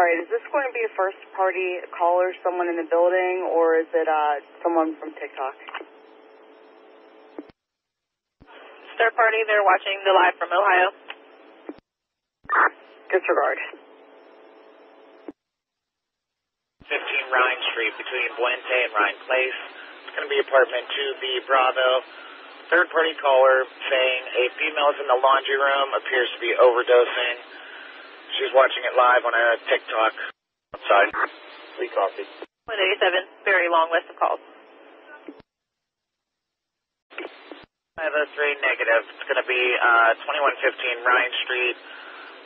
All right, is this going to be a first-party caller, someone in the building, or is it someone from TikTok? Third party, they're watching the live from Ohio. Disregard. 15 Rhine Street between Buente and Rhine Place. It's going to be apartment 2B Bravo. Third-party caller saying a female's in the laundry room, appears to be overdosing. She's watching it live on a TikTok. Outside. Lee Coffee. 187. Very long list of calls. 503 negative. It's going to be 2115 Ryan Street.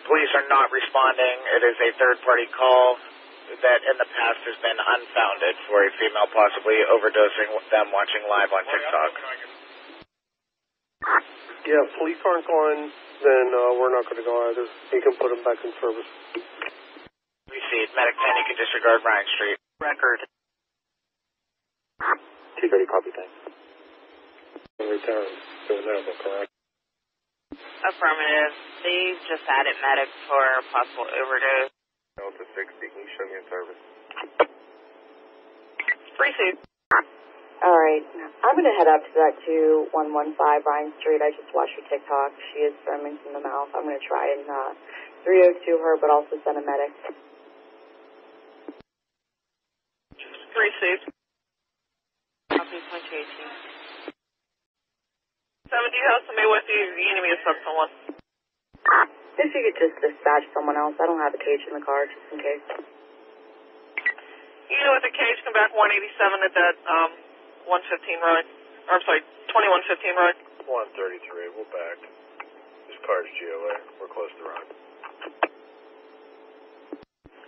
Police are not responding. It is a third-party call that in the past has been unfounded for a female possibly overdosing with them watching live on TikTok. Yeah, if police aren't going, then we're not going to go either. You can put them back in service. Received. Medic 10, you can disregard Ryan Street. Record. 230, copy 10. Return. Correct. Affirmative. They've just added medic for possible overdose. Delta 60, can you show me in service? Received. All right, I'm going to head up to that 2115 Ryan Street. I just watched her TikTok. She is foaming from the mouth. I'm going to try and 302 her, but also send a medic. Received. Copy, point 218. 70 House, somebody with you. The enemy is from someone. If you could just dispatch someone else. I don't have a cage in the car, just in case. You know, with the cage, come back 187 at that... 115 Ryan. I'm sorry, 2115 Ryan. 133, we're back. This car's GOA. We're close to Ryan.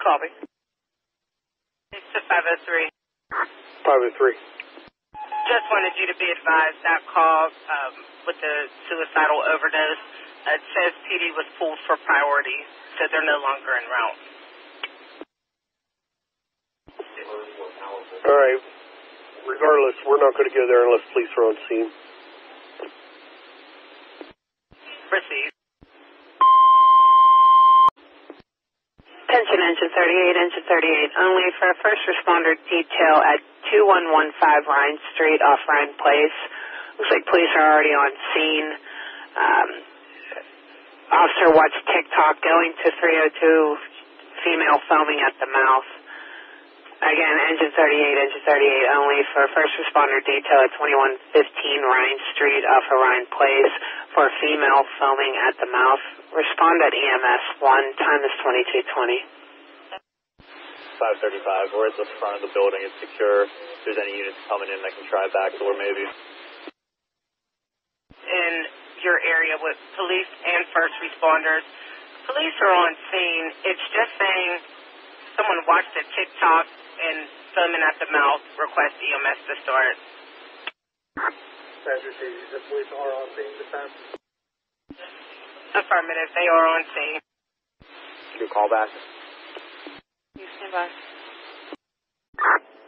Copy. 6 to 503. 503. Just wanted you to be advised that call with the suicidal overdose. It says PD was pulled for priority, so they're no longer en route. All right. Regardless, we're not going to go there unless police are on scene. Received. Attention, engine 38, engine 38. Only for a first responder detail at 2115 Rhine Street off Rhine Place. Looks like police are already on scene. Officer watched TikTok going to 302, female foaming at the mouth. Again, engine 38 only for first responder detail at 2115 Rhine Street off of Rhine Place for female foaming at the mouth. Respond at EMS 1, time is 2220. 535, we're at the front of the building. It's secure. If there's any units coming in, I can try back door maybe. In your area with police and first responders, police are on scene. It's just saying someone watched a TikTok and filming at the mouth, request EMS to start. The police are on scene, dispatch. Affirmative, they are on scene. Can you call back? You stand by.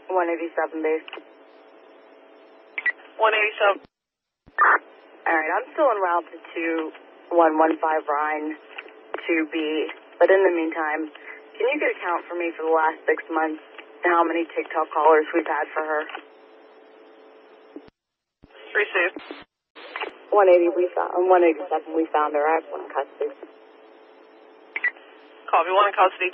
187 base. 187. All right, I'm still en route to 2115 Rhine to B, but in the meantime, can you get a count for me for the last 6 months and how many TikTok callers we've had for her? 3-2. 180, we found, 187, we found her. I have one in custody. Call me, one in custody,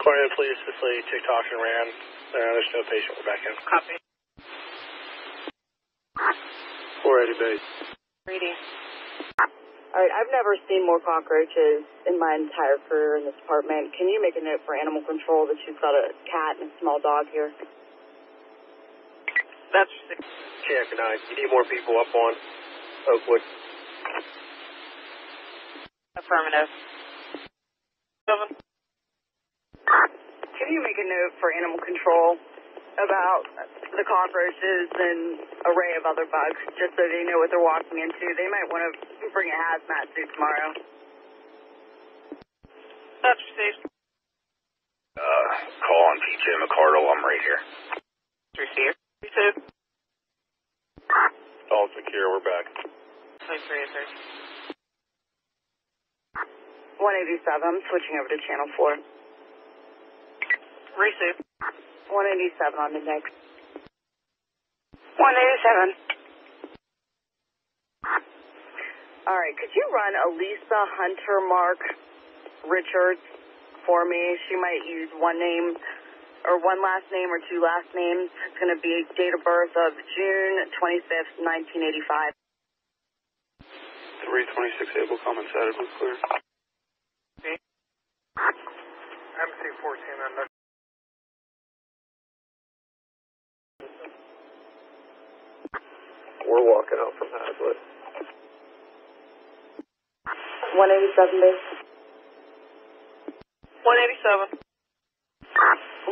2247. According to the police, this lady TikToked and ran. There's no patient, we're back in. Copy. 480 base. Reading. All right, I've never seen more cockroaches in my entire career in this apartment. Can you make a note for animal control that she's got a cat and a small dog here? That's check, and you need more people up on Oakwood. Affirmative. 7. Can you make a note for animal control about the cockroaches and array of other bugs, just so they know what they're walking into? They might want to bring a hazmat suit tomorrow. That's received. Call on PJ McCardle, I'm right here. Received. Received. All secure, we're back. 2303. 187, I'm switching over to channel 4. Receive. 187 on the next. 187. All right, could you run Elisa Hunter Mark Richards for me? She might use one name or one last name or two last names. It's going to be date of birth of June 25th, 1985. 326 Able Common Saturday, clear. MC14 on the. We're walking out from Hazlitt. 187 base. 187.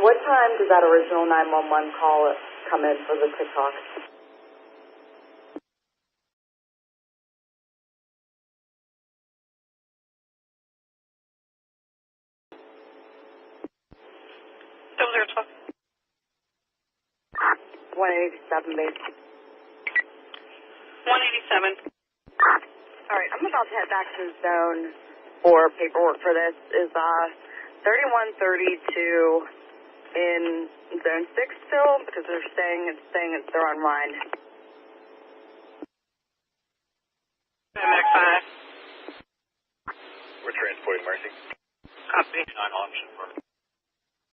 What time does that original 911 call come in for the TikTok? That 187 base. 187. All right, I'm about to head back to the zone for paperwork for this. Is 3132. In zone 6 still, because they're saying it's they're online.